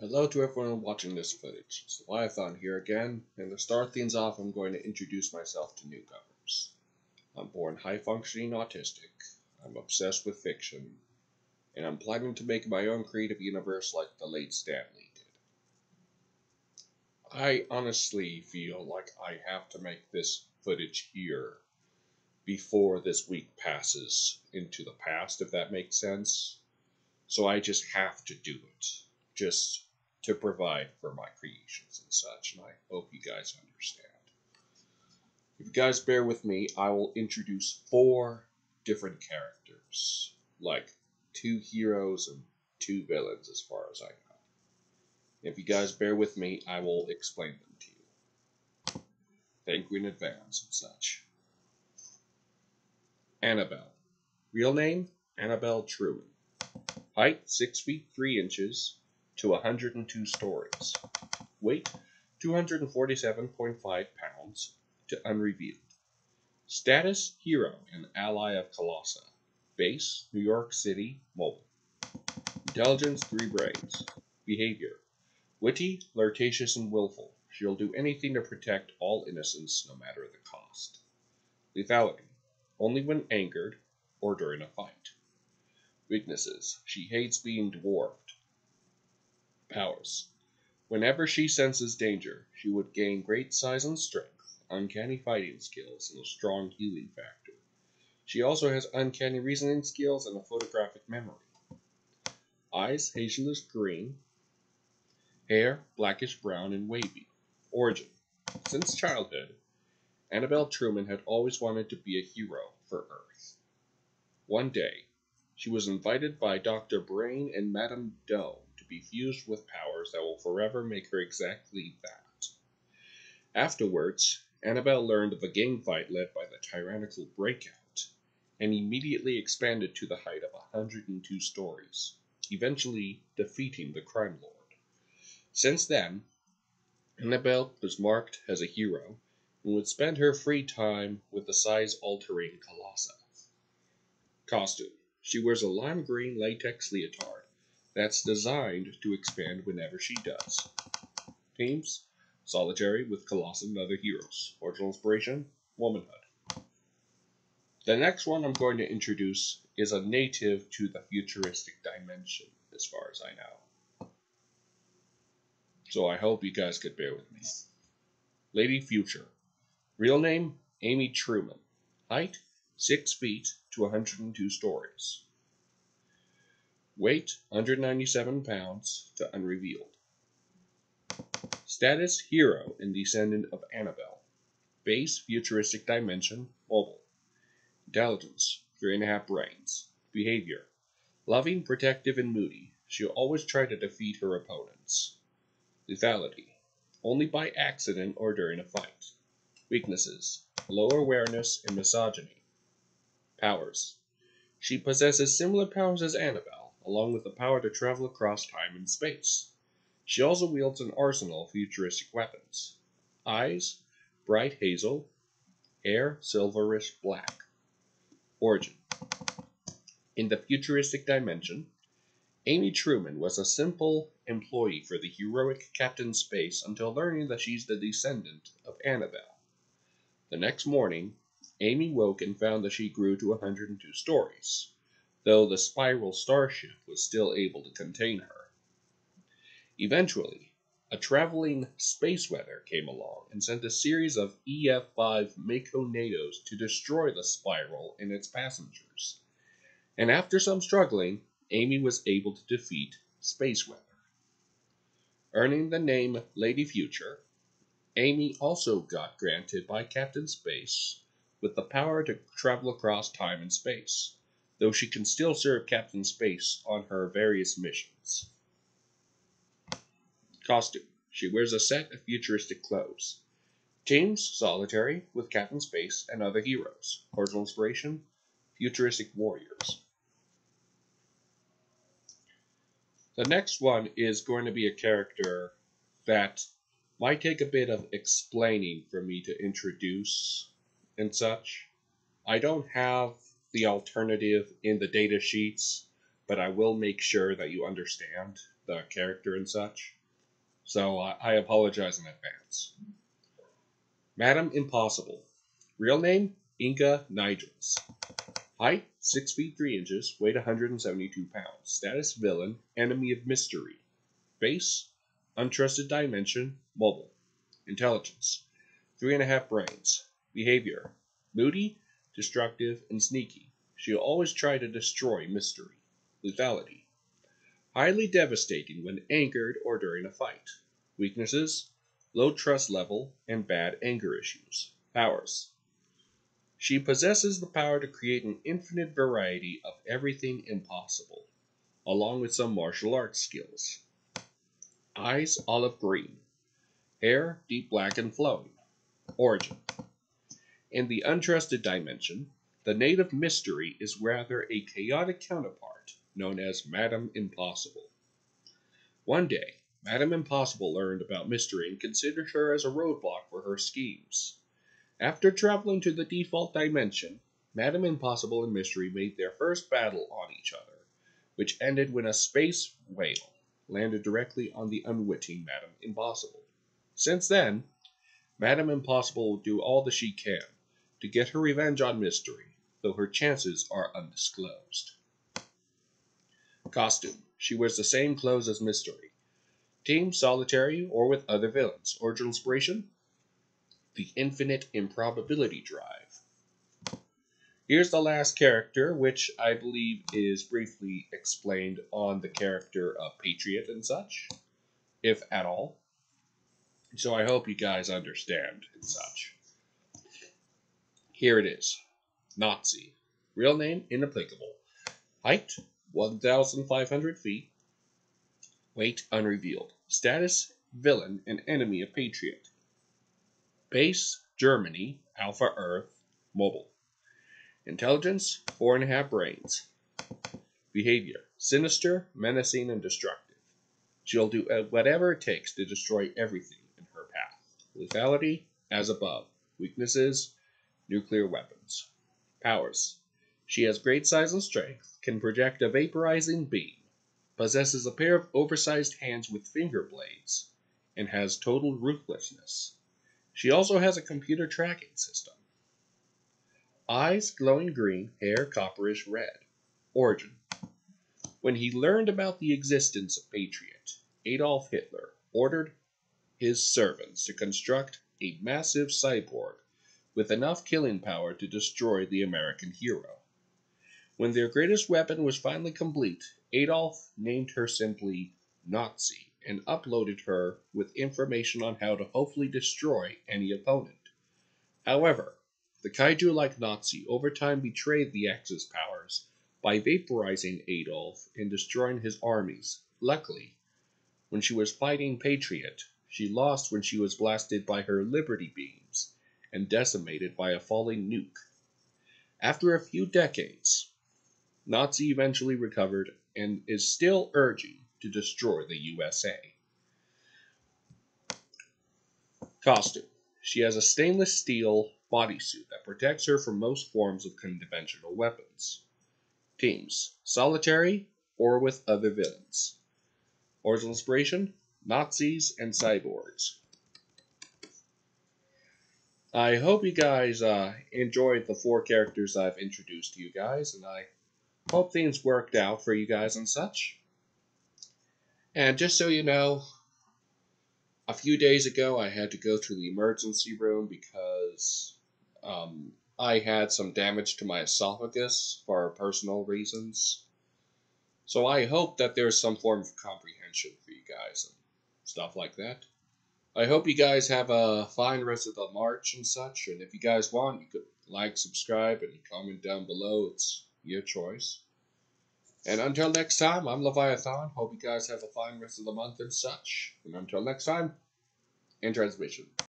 Hello to everyone watching this footage. It's Leviathan here again, and to start things off, I'm going to introduce myself to newcomers. I'm born high-functioning autistic, I'm obsessed with fiction, and I'm planning to make my own creative universe like the late Stanley did. I honestly feel like I have to make this footage here before this week passes into the past, if that makes sense. So I just have to do it, just to provide for my creations and such, and I hope you guys understand. If you guys bear with me, I will introduce 4 different characters, like 2 heroes and 2 villains as far as I know. If you guys bear with me, I will explain them to you. Thank you in advance and such. Annabelle. Real name, Annabelle Truman. Height, 6 feet 3 inches. To 102 stories. Weight, 247.5 pounds to unrevealed. Status, hero and ally of Colossa. Base, New York City, mobile. Intelligence, 3 brains. Behavior, witty, flirtatious, and willful. She'll do anything to protect all innocents, no matter the cost. Lethality, only when angered or during a fight. Weaknesses, she hates being dwarfed. Powers. Whenever she senses danger, she would gain great size and strength, uncanny fighting skills, and a strong healing factor. She also has uncanny reasoning skills and a photographic memory. Eyes, hazelish green. Hair, blackish brown and wavy. Origin. Since childhood, Annabelle Truman had always wanted to be a hero for Earth. One day, she was invited by Dr. Brain and Madame Doe be fused with powers that will forever make her exactly that. Afterwards, Annabelle learned of a gang fight led by the tyrannical Breakout, and immediately expanded to the height of 102 stories, eventually defeating the crime lord. Since then, Annabelle was marked as a hero, and would spend her free time with the size-altering Colossa. Costume. She wears a lime-green latex leotard that's designed to expand whenever she does. Teams, solitary with Colossa and other heroes. Original inspiration, womanhood. The next one I'm going to introduce is a native to the futuristic dimension, as far as I know. So I hope you guys could bear with me. Lady Future. Real name, Amy Truman. Height, 6 feet to 102 stories. Weight, 197 pounds to unrevealed. Status, hero and descendant of Annabelle. Base, futuristic dimension, mobile. Intelligence, 3.5 brains. Behavior, loving, protective, and moody. She'll always try to defeat her opponents. Lethality, only by accident or during a fight. Weaknesses, low awareness and misogyny. Powers, she possesses similar powers as Annabelle, along with the power to travel across time and space. She also wields an arsenal of futuristic weapons. Eyes, bright hazel. Hair, silverish black. Origin. In the futuristic dimension, Amy Truman was a simple employee for the heroic Captain Space until learning that she's the descendant of Annabelle. The next morning, Amy woke and found that she grew to 102 stories, though the Spiral Starship was still able to contain her. Eventually, a traveling Spaceweather came along and sent a series of EF-5 Mako NATOs to destroy the Spiral and its passengers. And after some struggling, Amy was able to defeat Spaceweather. Earning the name Lady Future, Amy also got granted by Captain Space with the power to travel across time and space, though she can still serve Captain Space on her various missions. Costume. She wears a set of futuristic clothes. Teams, solitary with Captain Space and other heroes. Original inspiration, futuristic warriors. The next one is going to be a character that might take a bit of explaining for me to introduce and such. I don't have the alternative in the data sheets, but I will make sure that you understand the character and such. So I apologize in advance. Madame Impossible. Real name, Inga Nigels. Height, 6 feet 3 inches, weight 172 pounds. Status, villain, enemy of mystery. Base, untrusted dimension, mobile. Intelligence, 3.5 brains. Behavior, moody, destructive, and sneaky. She'll always try to destroy mystery. Lethality, highly devastating when angered or during a fight. Weaknesses, low trust level, and bad anger issues. Powers, she possesses the power to create an infinite variety of everything impossible, along with some martial arts skills. Eyes, olive green. Hair, deep black and flowing. Origin, in the untrusted dimension, the native mystery is rather a chaotic counterpart known as Madame Impossible. One day, Madame Impossible learned about mystery and considered her as a roadblock for her schemes. After traveling to the default dimension, Madame Impossible and Mystery made their first battle on each other, which ended when a space whale landed directly on the unwitting Madame Impossible. Since then, Madame Impossible will do all that she can to get her revenge on Mystery, though her chances are undisclosed. Costume. She wears the same clothes as Mystery. Team, solitary, or with other villains. Origin inspiration? The Infinite Improbability Drive. Here's the last character, which I believe is briefly explained on the character of Patriot and such, if at all. So I hope you guys understand and such. Here it is. Nazi. Real name, inapplicable. Height, 1,500 feet. Weight, unrevealed. Status, villain and enemy of Patriot. Base, Germany, Alpha Earth, mobile. Intelligence, 4.5 brains. Behavior, sinister, menacing, and destructive. She'll do whatever it takes to destroy everything in her path. Lethality, as above. Weaknesses, nuclear weapons. Powers, she has great size and strength, can project a vaporizing beam, possesses a pair of oversized hands with finger blades, and has total ruthlessness. She also has a computer tracking system. Eyes, glowing green, hair, copperish red. Origin. When he learned about the existence of Patriot, Adolf Hitler ordered his servants to construct a massive cyborg with enough killing power to destroy the American hero. When their greatest weapon was finally complete, Adolf named her simply Nazi and uploaded her with information on how to hopefully destroy any opponent. However, the kaiju-like Nazi over time betrayed the Axis Powers by vaporizing Adolf and destroying his armies. Luckily, when she was fighting Patriot, she lost when she was blasted by her Liberty Beams and decimated by a falling nuke. After a few decades, Nazi eventually recovered and is still urging to destroy the USA. Costume. She has a stainless steel bodysuit that protects her from most forms of conventional weapons. Teams. Solitary or with other villains. Original inspiration, Nazis and cyborgs. I hope you guys enjoyed the 4 characters I've introduced to you guys, and I hope things worked out for you guys and such. And just so you know, a few days ago I had to go to the emergency room because I had some damage to my esophagus for personal reasons. So I hope that there's some form of comprehension for you guys and stuff like that. I hope you guys have a fine rest of the March and such. And if you guys want, you could like, subscribe, and comment down below. It's your choice. And until next time, I'm Leviathan. Hope you guys have a fine rest of the month and such. And until next time, in transmission.